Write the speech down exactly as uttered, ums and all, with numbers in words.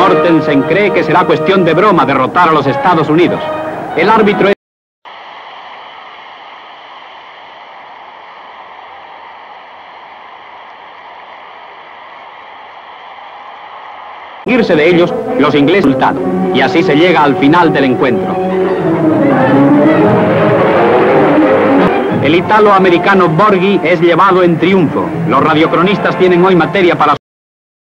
Mortensen cree que será cuestión de broma derrotar a los Estados Unidos. El árbitro es... irse de ellos, los ingleses resultado, y así se llega al final del encuentro. El italoamericano Borghi es llevado en triunfo. Los radiocronistas tienen hoy materia para